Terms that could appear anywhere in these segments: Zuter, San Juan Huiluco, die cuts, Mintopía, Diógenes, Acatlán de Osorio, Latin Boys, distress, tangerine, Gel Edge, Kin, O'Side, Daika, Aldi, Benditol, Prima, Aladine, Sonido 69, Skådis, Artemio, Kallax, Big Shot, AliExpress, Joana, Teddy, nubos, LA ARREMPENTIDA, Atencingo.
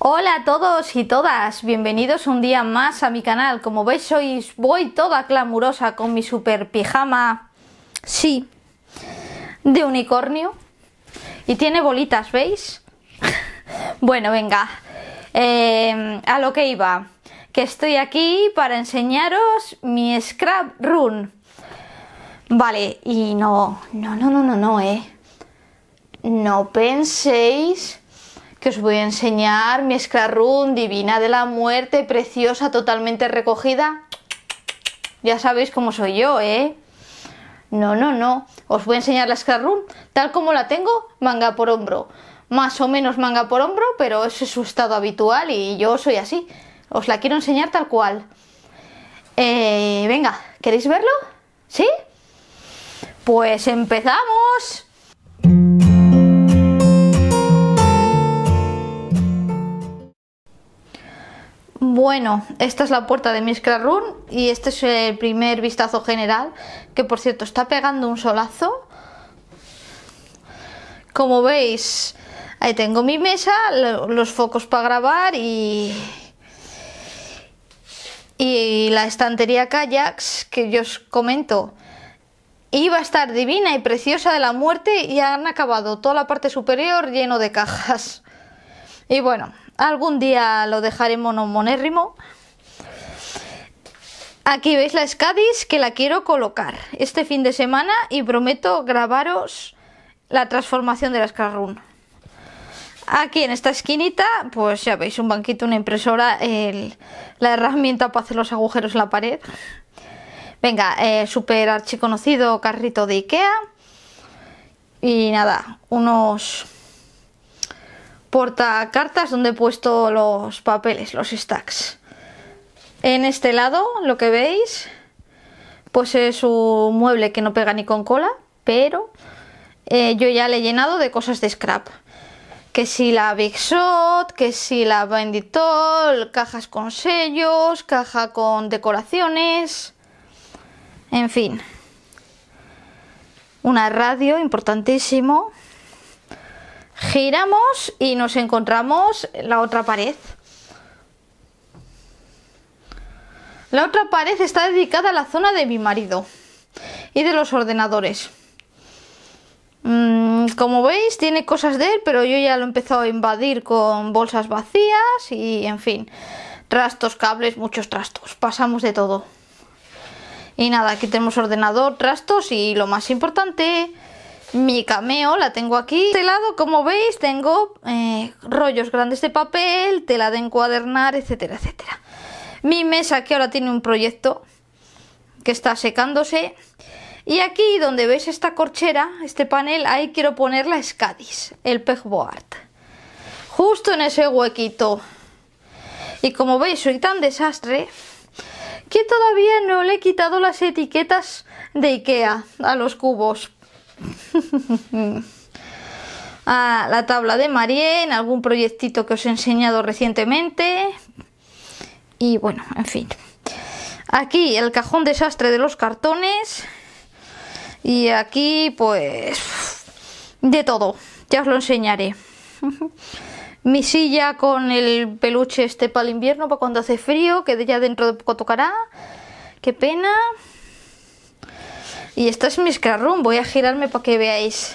Hola a todos y todas, bienvenidos un día más a mi canal. Como veis, hoy voy toda glamurosa con mi super pijama, sí, de unicornio. Y tiene bolitas, ¿veis? Bueno, venga, a lo que iba. Que estoy aquí para enseñaros mi SCRAPROOM. Vale, y no penséis que os voy a enseñar mi SCRAPROOM divina de la muerte, preciosa, totalmente recogida. Ya sabéis cómo soy yo, ¿eh? No. Os voy a enseñar la SCRAPROOM tal como la tengo, manga por hombro. Más o menos manga por hombro, pero ese es su estado habitual y yo soy así. Os la quiero enseñar tal cual. Venga, ¿queréis verlo? ¿Sí? Pues empezamos. Bueno, esta es la puerta de mi SCRAPROOM y este es el primer vistazo general, que por cierto está pegando un solazo. Como veis, ahí tengo mi mesa, los focos para grabar y la estantería Kallax, que yo os comento. Iba a estar divina y preciosa de la muerte y han acabado toda la parte superior lleno de cajas. Y bueno, algún día lo dejaré monomérrimo. Aquí veis la Skådis, que la quiero colocar este fin de semana y prometo grabaros la transformación de la SCRAPROOM. Aquí en esta esquinita, pues ya veis un banquito, una impresora, la herramienta para hacer los agujeros en la pared. Venga, súper archiconocido carrito de Ikea. Y nada, unos portacartas donde he puesto los papeles, los stacks. En este lado, lo que veis, pues es un mueble que no pega ni con cola, pero yo ya le he llenado de cosas de scrap. Que si la Big Shot, que si la Benditol, cajas con sellos, caja con decoraciones, en fin. Una radio, importantísimo. Giramos y nos encontramos la otra pared. La otra pared está dedicada a la zona de mi marido y de los ordenadores. Como veis, tiene cosas de él, pero yo ya lo he empezado a invadir con bolsas vacías y, en fin, trastos, cables, muchos trastos. Pasamos de todo. Y nada, aquí tenemos ordenador, trastos y lo más importante, mi Cameo, la tengo aquí. De este lado, como veis, tengo rollos grandes de papel, tela de encuadernar, etcétera, etcétera. Mi mesa, que ahora tiene un proyecto que está secándose. Y aquí, donde veis esta corchera, este panel, ahí quiero poner la Skådis, el pegboard. Justo en ese huequito. Y como veis, soy tan desastre que todavía no le he quitado las etiquetas de Ikea a los cubos. A la tabla de Marie, en algún proyectito que os he enseñado recientemente. Y bueno, en fin. Aquí el cajón desastre de los cartones. Y aquí, pues, de todo. Ya os lo enseñaré. Mi silla con el peluche este para el invierno, para cuando hace frío, que ya dentro de poco tocará. Qué pena. Y esta es mi SCRAPROOM. Voy a girarme para que veáis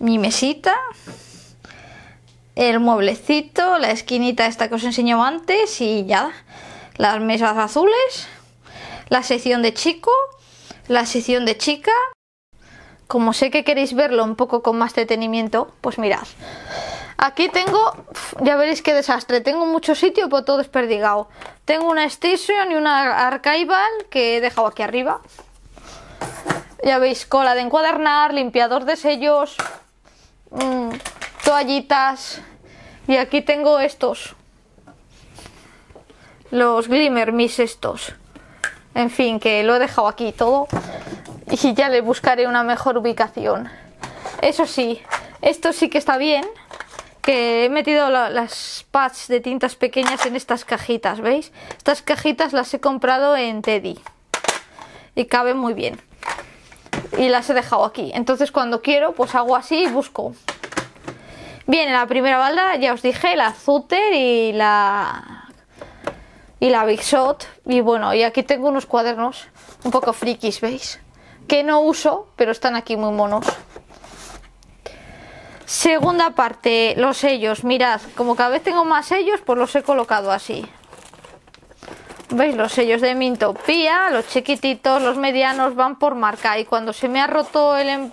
mi mesita. El mueblecito, la esquinita esta que os enseñó antes y ya. Las mesas azules. La sección de chico. La sección de chica. Como sé que queréis verlo un poco con más detenimiento, pues mirad. Aquí tengo, ya veréis qué desastre, tengo mucho sitio pero todo desperdigado. Tengo una station y una archival que he dejado aquí arriba. Ya veis, cola de encuadernar, limpiador de sellos, toallitas. Y aquí tengo estos, los glimmer mis estos. En fin, que lo he dejado aquí todo y ya le buscaré una mejor ubicación. Eso sí, esto sí que está bien, que he metido las pads de tintas pequeñas en estas cajitas, ¿veis? Estas cajitas las he comprado en Teddy y caben muy bien. Y las he dejado aquí, entonces cuando quiero pues hago así y busco. Bien, en la primera balda ya os dije la Zuter y la Big Shot. Y bueno, y aquí tengo unos cuadernos un poco frikis, ¿veis? Que no uso, pero están aquí muy monos. Segunda parte, los sellos. Mirad, como cada vez tengo más sellos, pues los he colocado así. ¿Veis? Los sellos de Mintopía, los chiquititos, los medianos van por marca. Y cuando se me ha roto el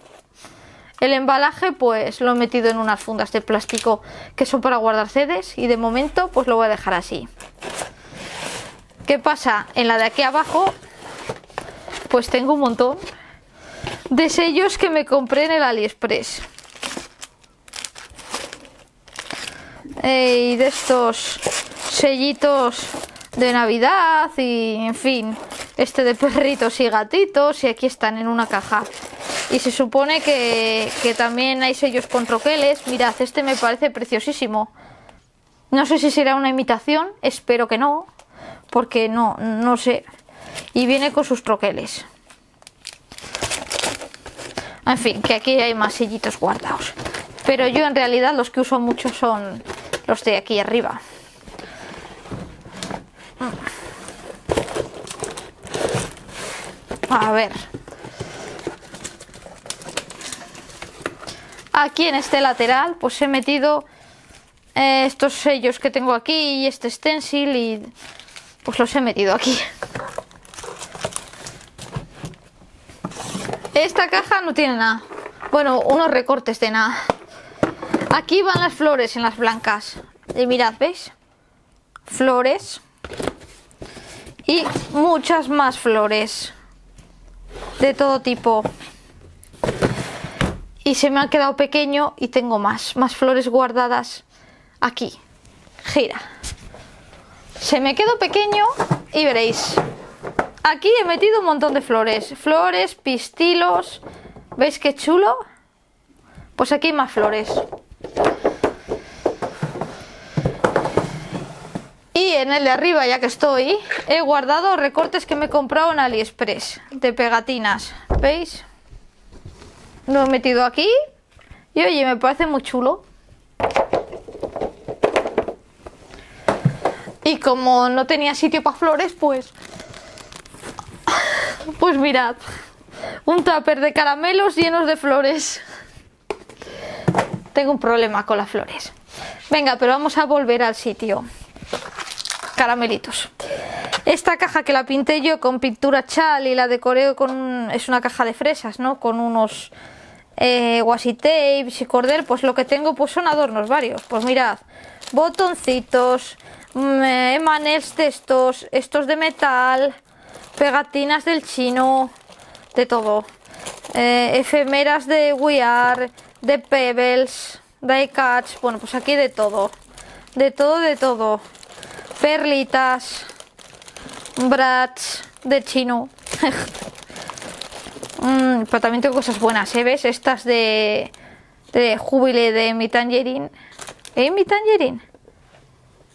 embalaje, pues lo he metido en unas fundas de plástico que son para guardar CDs. Y de momento, pues lo voy a dejar así. ¿Qué pasa? En la de aquí abajo, pues tengo un montón de sellos que me compré en el AliExpress. Y de estos sellitos de Navidad y, en fin, este de perritos y gatitos, y aquí están en una caja. Y se supone que también hay sellos con troqueles. Mirad, este me parece preciosísimo. No sé si será una imitación, espero que no, porque no sé. Y viene con sus troqueles. En fin, que aquí hay más sellitos guardados. Pero yo en realidad los que uso mucho son los de aquí arriba. A ver. Aquí en este lateral pues he metido estos sellos que tengo aquí y este stencil, y pues los he metido aquí. Esta caja no tiene nada. Bueno, unos recortes de nada. Aquí van las flores en las blancas. Y mirad, ¿veis? Flores. Y muchas más flores. De todo tipo. Y se me ha quedado pequeño y tengo más flores guardadas aquí. Gira. Se me quedó pequeño y veréis. Aquí he metido un montón de flores. Flores, pistilos. ¿Veis qué chulo? Pues aquí hay más flores. Y en el de arriba, ya que estoy, he guardado recortes que me he comprado en AliExpress. De pegatinas. ¿Veis? Lo he metido aquí. Y oye, me parece muy chulo. Y como no tenía sitio para flores, pues... Pues mirad, un tupper de caramelos llenos de flores. Tengo un problema con las flores. Venga, pero vamos a volver al sitio. Caramelitos. Esta caja que la pinté yo con pintura chal y la decoré con... Es una caja de fresas, ¿no? Con unos washi tapes y cordel. Pues lo que tengo pues son adornos varios. Pues mirad, botoncitos, emanels de estos de metal... Pegatinas del chino, de todo. Efemeras de We R, de pebbles, die cuts. Bueno, pues aquí de todo. De todo, de todo. Perlitas, brats de chino. Pero también tengo cosas buenas, ¿eh? ¿Ves? Estas de Jubilee, de mi tangerine. ¿Mi tangerine?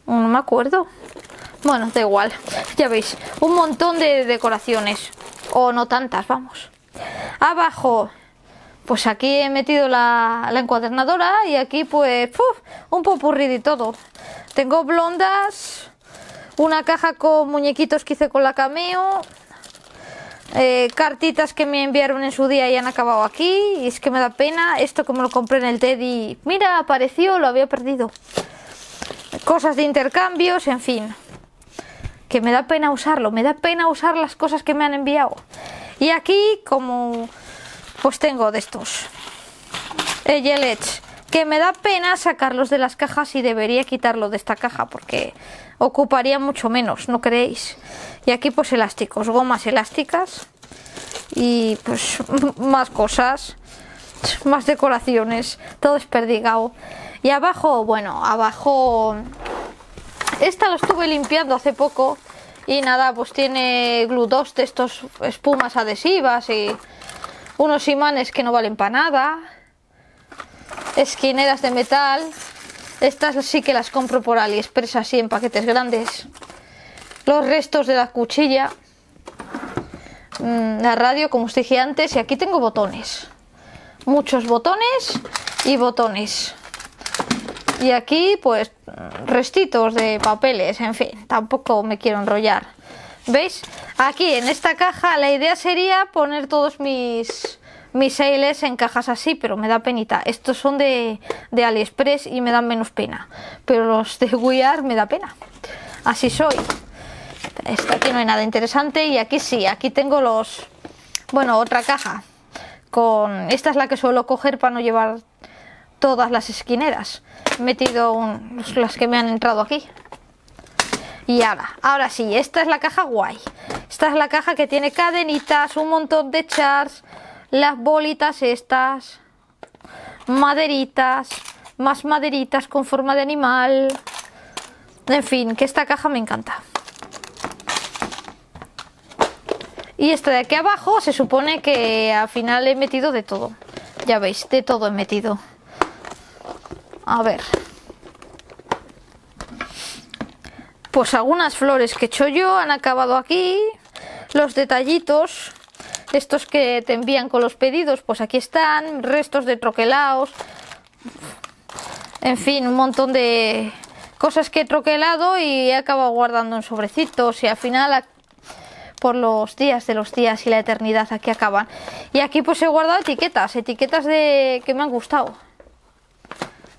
No me acuerdo. Bueno, da igual, ya veis, un montón de decoraciones, o no tantas, vamos. Abajo, pues aquí he metido la encuadernadora y aquí pues un popurrí de todo. Tengo blondas, una caja con muñequitos que hice con la Cameo, cartitas que me enviaron en su día y han acabado aquí, y es que me da pena, esto como lo compré en el Teddy, mira, apareció, lo había perdido. Cosas de intercambios, en fin... Que me da pena usarlo, me da pena usar las cosas que me han enviado. Y aquí, como pues tengo de estos Gel Edge, que me da pena sacarlos de las cajas y debería quitarlo de esta caja porque ocuparía mucho menos, ¿no creéis? Y aquí pues elásticos, gomas elásticas y pues más cosas, más decoraciones, todo desperdigado. Y abajo, bueno, abajo... Esta lo estuve limpiando hace poco y nada, pues tiene gludos de estos, espumas adhesivas y unos imanes que no valen para nada. Esquineras de metal. Estas sí que las compro por AliExpress así en paquetes grandes. Los restos de la cuchilla. La radio, como os dije antes, y aquí tengo botones. Muchos botones y botones. Y aquí pues restitos de papeles, en fin, tampoco me quiero enrollar. ¿Veis? Aquí en esta caja la idea sería poner todos mis sales en cajas así, pero me da penita. Estos son de AliExpress y me dan menos pena, pero los de We R me da pena. Así soy. Aquí no hay nada interesante y aquí sí, aquí tengo los... Bueno, otra caja. Esta es la que suelo coger para no llevar todas las esquineras. He metido las que me han entrado aquí. Y ahora sí, esta es la caja guay. Esta es la caja que tiene cadenitas, un montón de chars, las bolitas estas, maderitas, más maderitas con forma de animal. En fin, que esta caja me encanta. Y esta de aquí abajo se supone que al final he metido de todo. Ya veis, de todo he metido. A ver. Pues algunas flores que he hecho yo han acabado aquí. Los detallitos, estos que te envían con los pedidos, pues aquí están. Restos de troquelados. En fin, un montón de cosas que he troquelado y he acabado guardando en sobrecitos. Y al final... por los días de los días y la eternidad aquí acaban. Y aquí pues he guardado etiquetas de que me han gustado,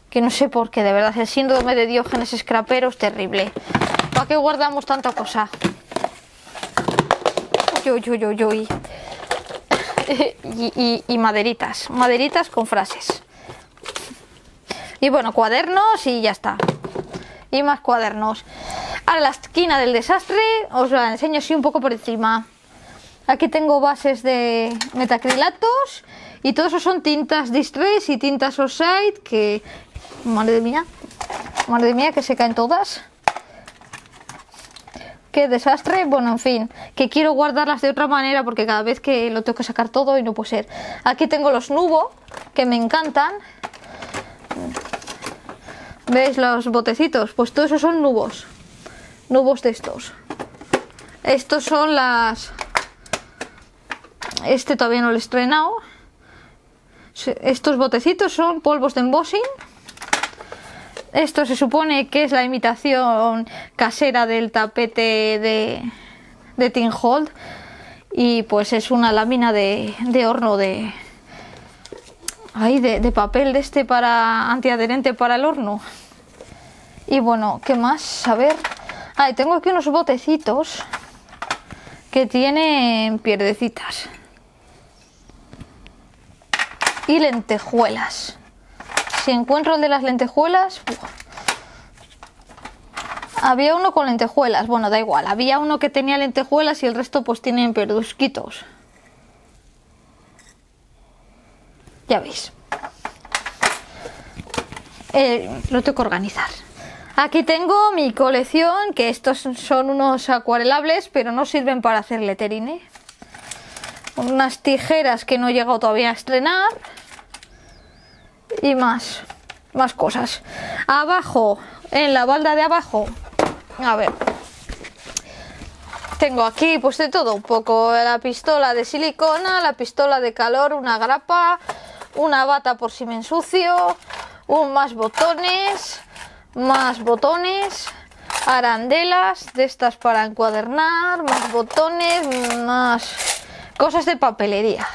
que no sé por qué, de verdad, el síndrome de Diógenes Scrapero es terrible. ¿Para qué guardamos tanta cosa? Y maderitas con frases. Y bueno, cuadernos y ya está. Y más cuadernos. Ahora la esquina del desastre os la enseño así un poco por encima. Aquí tengo bases de metacrilatos y todo eso son tintas distress y tintas O'Side, que... madre mía que se caen todas. Qué desastre, bueno, en fin, que quiero guardarlas de otra manera porque cada vez que lo tengo que sacar todo y no puede ser. Aquí tengo los nubos, que me encantan. ¿Veis los botecitos? Pues todo eso son nubos. Nubos de estos. Estos son las... Este todavía no lo he estrenado. Estos botecitos son polvos de embossing. Esto se supone que es la imitación casera del tapete de Tim Holtz. Y pues es una lámina de horno de... Ay, de papel de este para antiadherente para el horno. Y bueno, ¿qué más? A ver... Ah, y tengo aquí unos botecitos que tienen pierdecitas y lentejuelas. Si encuentro el de las lentejuelas... Había uno con lentejuelas, bueno, da igual. Había uno que tenía lentejuelas y el resto pues tienen pierdusquitos. Ya veis. Lo tengo que organizar. Aquí tengo mi colección, que estos son unos acuarelables, pero no sirven para hacer lettering, ¿eh? Unas tijeras que no he llegado todavía a estrenar. Y más cosas. Abajo, en la balda de abajo, a ver. Tengo aquí pues de todo un poco. La pistola de silicona, la pistola de calor, una grapa, una bata por si me ensucio, más botones... arandelas de estas para encuadernar, más botones, más cosas de papelería.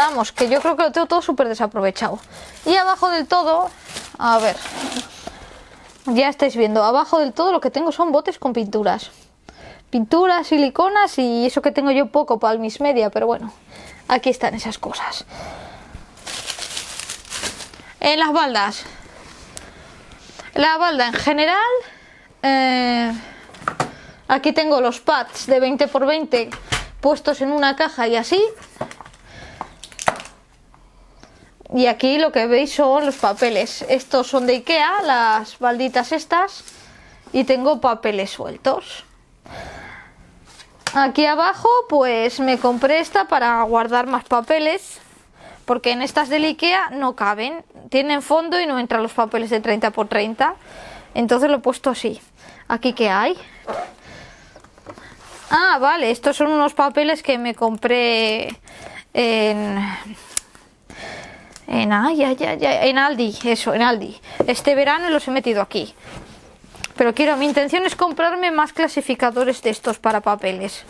Vamos, que yo creo que lo tengo todo súper desaprovechado. Y abajo del todo, a ver, ya estáis viendo, abajo del todo lo que tengo son botes con pinturas. Pinturas, siliconas y eso que tengo yo poco para el Miss Media, pero bueno, aquí están esas cosas. En las baldas. La balda en general, aquí tengo los pads de 20×20 puestos en una caja y así. Y aquí lo que veis son los papeles. Estos son de Ikea, las balditas estas. Y tengo papeles sueltos. Aquí abajo pues me compré esta para guardar más papeles. Porque en estas del Ikea no caben, tienen fondo y no entran los papeles de 30×30. Entonces lo he puesto así. ¿Aquí qué hay? Ah, vale, estos son unos papeles que me compré En Aldi, eso, en Aldi. Este verano los he metido aquí. Pero quiero, mi intención es comprarme más clasificadores de estos para papeles.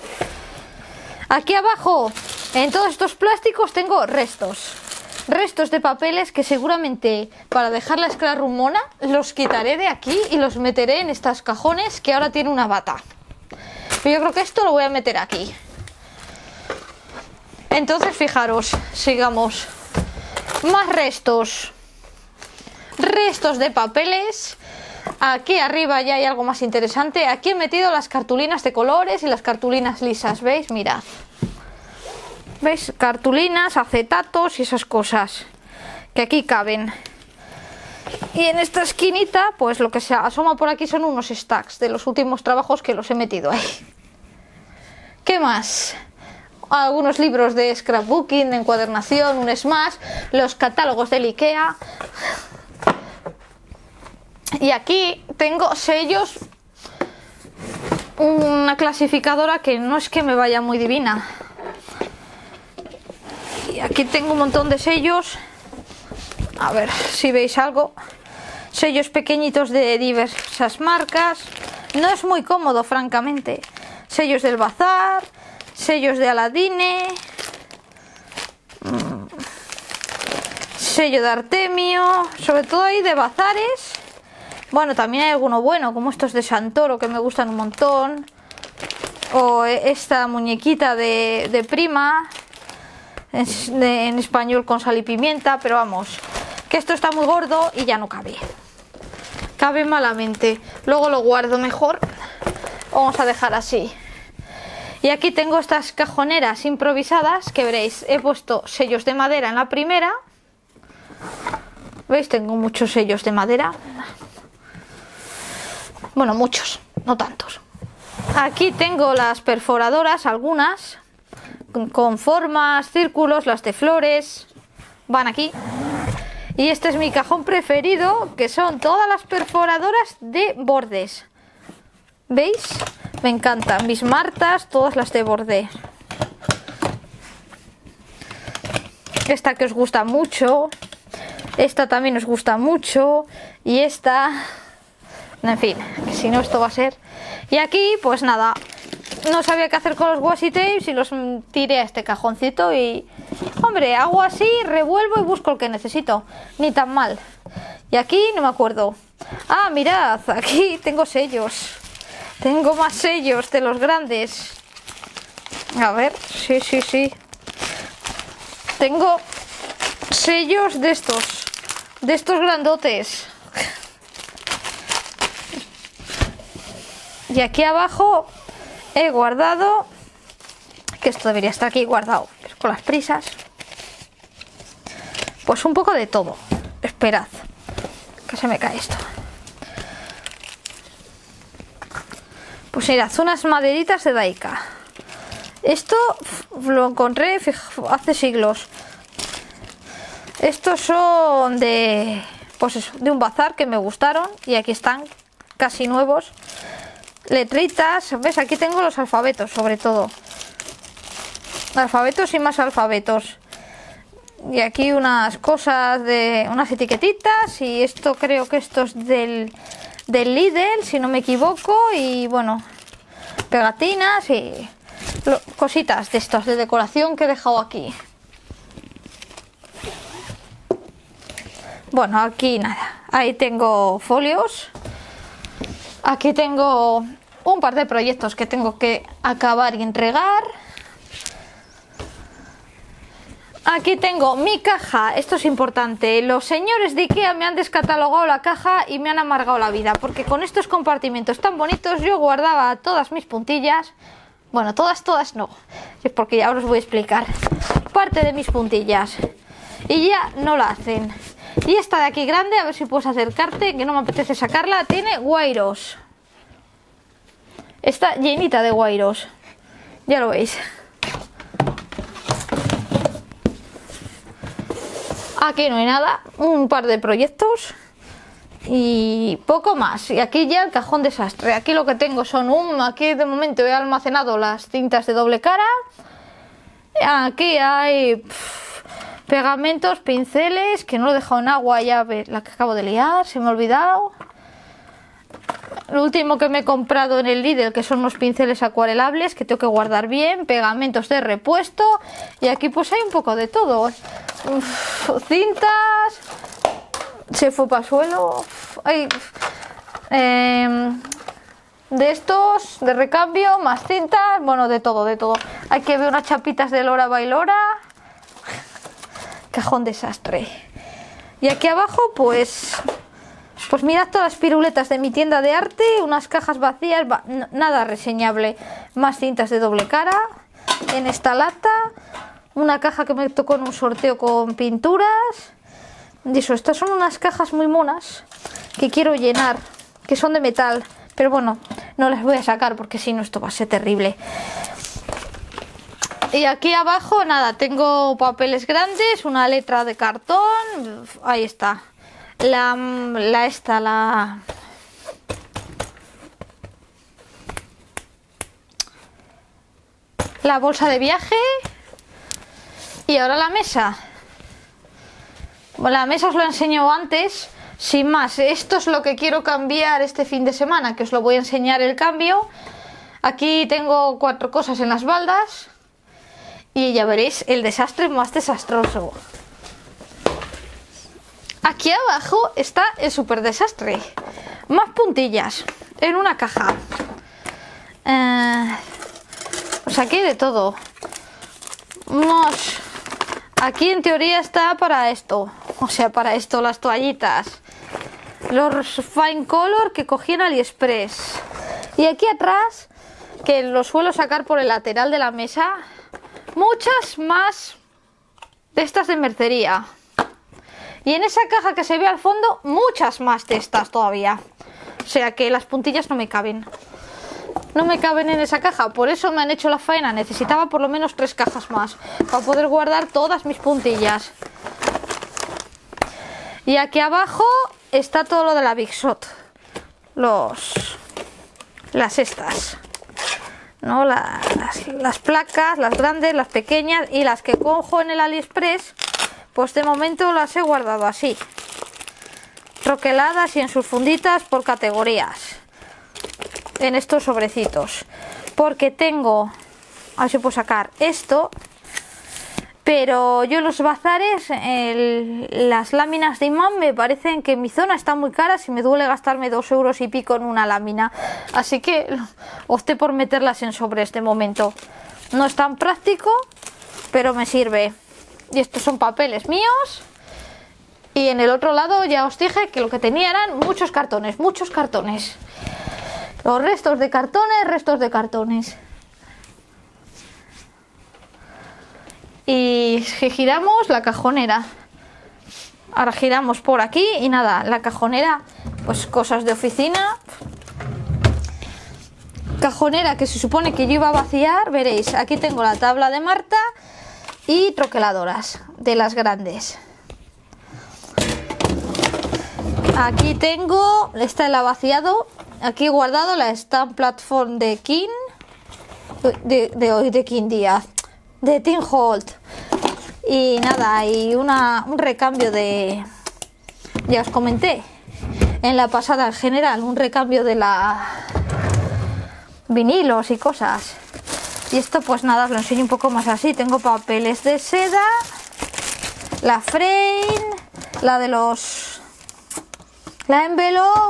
Aquí abajo, en todos estos plásticos, tengo restos. Restos de papeles que seguramente, para dejar la esclarrumona, los quitaré de aquí y los meteré en estos cajones que ahora tiene una bata. Pero yo creo que esto lo voy a meter aquí. Entonces, fijaros, sigamos. Más restos. Restos de papeles. Aquí arriba ya hay algo más interesante. Aquí he metido las cartulinas de colores y las cartulinas lisas, ¿veis? Mirad. ¿Veis? Cartulinas, acetatos y esas cosas que aquí caben. Y en esta esquinita, pues lo que se asoma por aquí son unos stacks de los últimos trabajos que los he metido ahí. ¿Qué más? Algunos libros de scrapbooking, de encuadernación, un smash, los catálogos del IKEA. Y aquí tengo sellos, una clasificadora que no es que me vaya muy divina. Y aquí tengo un montón de sellos. A ver si veis algo. Sellos pequeñitos de diversas marcas. No es muy cómodo, francamente. Sellos del bazar, sellos de Aladine, sello de Artemio, sobre todo ahí de bazares. Bueno, también hay alguno bueno, como estos de Santoro, que me gustan un montón. O esta muñequita de Prima, en español con sal y pimienta, pero vamos, que esto está muy gordo y ya no cabe. Cabe malamente. Luego lo guardo mejor. Vamos a dejar así. Y aquí tengo estas cajoneras improvisadas que veréis, he puesto sellos de madera en la primera. ¿Veis? Tengo muchos sellos de madera. Bueno, muchos, no tantos. Aquí tengo las perforadoras, algunas, con formas, círculos, las de flores, van aquí. Y este es mi cajón preferido, que son todas las perforadoras de bordes. ¿Veis? Me encantan mis martas, todas las de bordé. Esta que os gusta mucho. Esta también os gusta mucho. Y esta... En fin, que si no esto va a ser... Y aquí, pues nada. No sabía qué hacer con los washi tapes y los tiré a este cajoncito y... Hombre, hago así, revuelvo y busco el que necesito. Ni tan mal. Y aquí no me acuerdo. Ah, mirad, aquí tengo sellos. Tengo más sellos de los grandes. A ver, sí, sí, sí. Tengo sellos de estos. De estos grandotes. Y aquí abajo he guardado... Que esto debería estar aquí guardado. Pero con las prisas. Pues un poco de todo. Esperad. Que se me cae esto. Pues mirad, unas maderitas de Daika. Esto lo encontré hace siglos. Estos son de... Pues eso, de un bazar que me gustaron. Y aquí están, casi nuevos. Letritas, ¿ves? Aquí tengo los alfabetos, sobre todo. Alfabetos y más alfabetos. Y aquí unas cosas de... Unas etiquetitas. Y esto creo que esto es del Lidl, si no me equivoco, y bueno, pegatinas y cositas de estas de decoración que he dejado aquí. Bueno, aquí nada, ahí tengo folios, aquí tengo un par de proyectos que tengo que acabar y entregar. Aquí tengo mi caja, esto es importante, los señores de IKEA me han descatalogado la caja y me han amargado la vida, porque con estos compartimentos tan bonitos yo guardaba todas mis puntillas, bueno, todas no, es porque ya os voy a explicar, parte de mis puntillas, y ya no la hacen. Y esta de aquí grande, a ver si puedes acercarte, que no me apetece sacarla, tiene guairos, está llenita de guairos, ya lo veis. Aquí no hay nada, un par de proyectos y poco más. Y aquí ya el cajón desastre. Aquí lo que tengo son aquí de momento he almacenado las cintas de doble cara. Aquí hay Pegamentos, pinceles, que no lo he dejado en agua, ya ves, la que acabo de liar, se me ha olvidado. Lo último que me he comprado en el Lidl, que son los pinceles acuarelables, que tengo que guardar bien, pegamentos de repuesto, y aquí pues hay un poco de todo. Uf, cintas, se fue para el suelo, de estos, de recambio, más cintas, bueno, de todo, de todo. Aquí veo unas chapitas de Lora Bailora, cajón desastre. Y aquí abajo pues mirad todas las piruletas de mi tienda de arte, unas cajas vacías, nada reseñable, más cintas de doble cara, en esta lata, una caja que me tocó en un sorteo con pinturas, y eso, estas son unas cajas muy monas que quiero llenar, que son de metal, pero bueno, no las voy a sacar porque si no esto va a ser terrible. Y aquí abajo, nada, tengo papeles grandes, una letra de cartón, ahí está. La bolsa de viaje. Y ahora la mesa. La mesa os lo he enseñado antes. Sin más, esto es lo que quiero cambiar este fin de semana, que os lo voy a enseñar el cambio. Aquí tengo 4 cosas en las baldas. Y ya veréis el desastre más desastroso. Aquí abajo está el super desastre. Más puntillas en una caja. Pues aquí hay de todo. Aquí en teoría está para esto. O sea, para esto, las toallitas. Los fine color que cogí en AliExpress. Y aquí atrás, que lo suelo sacar por el lateral de la mesa, muchas más de estas de mercería. Y en esa caja que se ve al fondo, muchas más de estas todavía. O sea que las puntillas no me caben. No me caben en esa caja. Por eso me han hecho la faena. Necesitaba por lo menos 3 cajas más para poder guardar todas mis puntillas. Y aquí abajo está todo lo de la Big Shot. Las estas. ¿No? Las placas, las grandes, las pequeñas y las que cojo en el AliExpress. Pues de momento las he guardado así, troqueladas y en sus funditas por categorías, en estos sobrecitos, porque tengo, a ver si puedo sacar esto, pero yo en los bazares, las láminas de imán me parecen que en mi zona están muy caras y me duele gastarme 2 euros y pico en una lámina, así que opté por meterlas en sobres de momento. No es tan práctico, pero me sirve. Y estos son papeles míos. Y en el otro lado ya os dije que lo que tenía eran muchos cartones, muchos cartones. Los restos de cartones, restos de cartones. Y giramos la cajonera. Ahora giramos por aquí y nada, la cajonera, pues cosas de oficina. Cajonera que se supone que yo iba a vaciar, veréis, aquí tengo la tabla de Marta. Y troqueladoras de las grandes. Aquí tengo, esta la vaciado. Aquí he guardado la Stand Platform de Kin. De Kin Díaz. De Tim Holtz. Y nada, y un recambio de. Ya os comenté. En la pasada en general, un recambio de la. Vinilos y cosas. Y esto pues nada, os lo enseño un poco más así. Tengo papeles de seda, la frame, la envelope,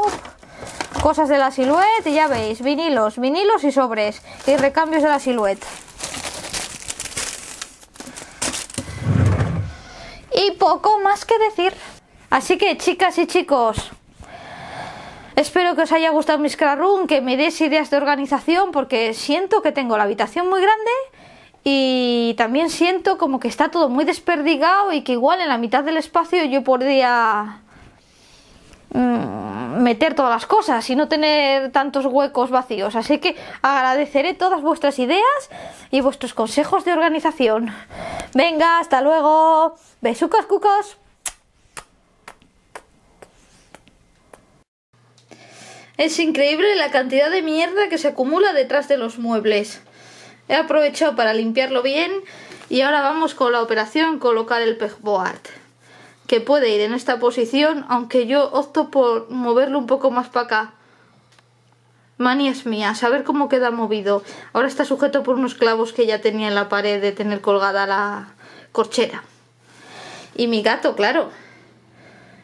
cosas de la silueta, y ya veis, vinilos, vinilos y sobres, y recambios de la silueta. Y poco más que decir. Así que chicas y chicos, espero que os haya gustado mi SCRAPROOM, que me des ideas de organización, porque siento que tengo la habitación muy grande y también siento como que está todo muy desperdigado y que igual en la mitad del espacio yo podría meter todas las cosas y no tener tantos huecos vacíos. Así que agradeceré todas vuestras ideas y vuestros consejos de organización. Venga, hasta luego. Besucos, cucos. Es increíble la cantidad de mierda que se acumula detrás de los muebles. He aprovechado para limpiarlo bien Y ahora vamos con la operación colocar el pegboard, que puede ir en esta posición, aunque yo opto por moverlo un poco más para acá. Manías mías, a ver cómo queda movido. Ahora está sujeto por unos clavos que ya tenía en la pared de tener colgada la corchera. Y mi gato, claro.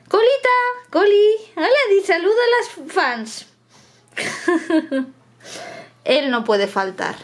¡Colita! ¡Coli! ¡Aladi! ¡Saluda a las fans! Él no puede faltar.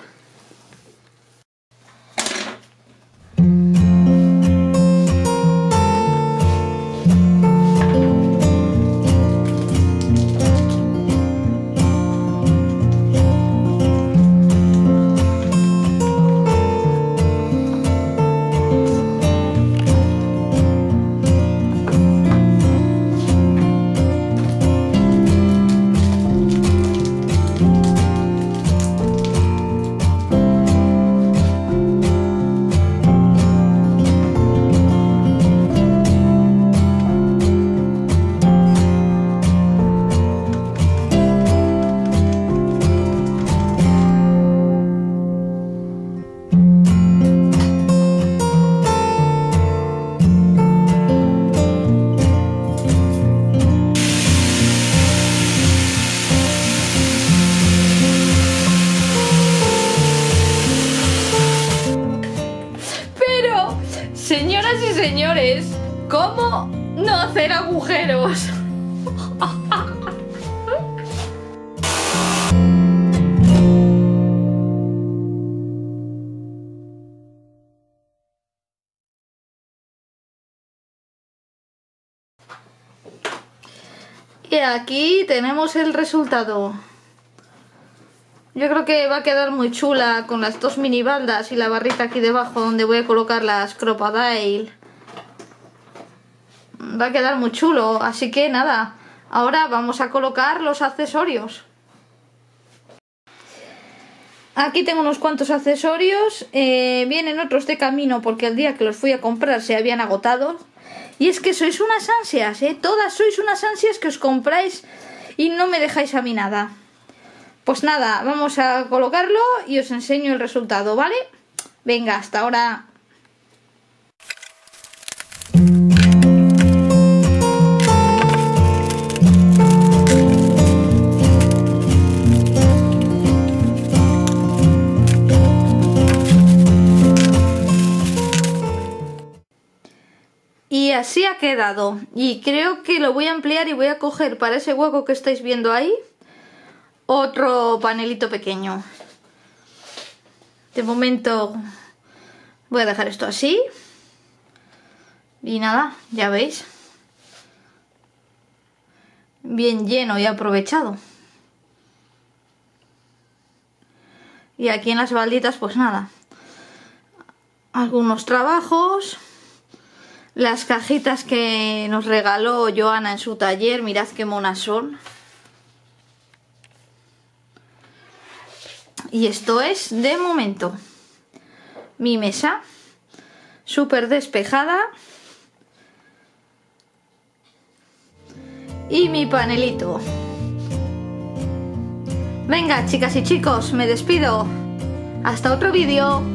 Y aquí tenemos el resultado. Yo creo que va a quedar muy chula con las dos minibaldas y la barrita aquí debajo donde voy a colocar la Scrapdale. Va a quedar muy chulo, así que nada, ahora vamos a colocar los accesorios. Aquí tengo unos cuantos accesorios, vienen otros de camino porque el día que los fui a comprar se habían agotado. Y es que sois unas ansias, ¿eh? Todas sois unas ansias que os compráis y no me dejáis a mí nada. Pues nada, vamos a colocarlo y os enseño el resultado, ¿vale? Venga, hasta ahora. Y así ha quedado, y creo que lo voy a ampliar y voy a coger para ese hueco que estáis viendo ahí otro panelito pequeño. De momento voy a dejar esto así y nada, ya veis, bien lleno y aprovechado. Y aquí en las balditas pues nada, algunos trabajos. Las cajitas que nos regaló Joana en su taller, mirad qué monas son. Y esto es, de momento, mi mesa, súper despejada. Y mi panelito. Venga, chicas y chicos, me despido. Hasta otro vídeo.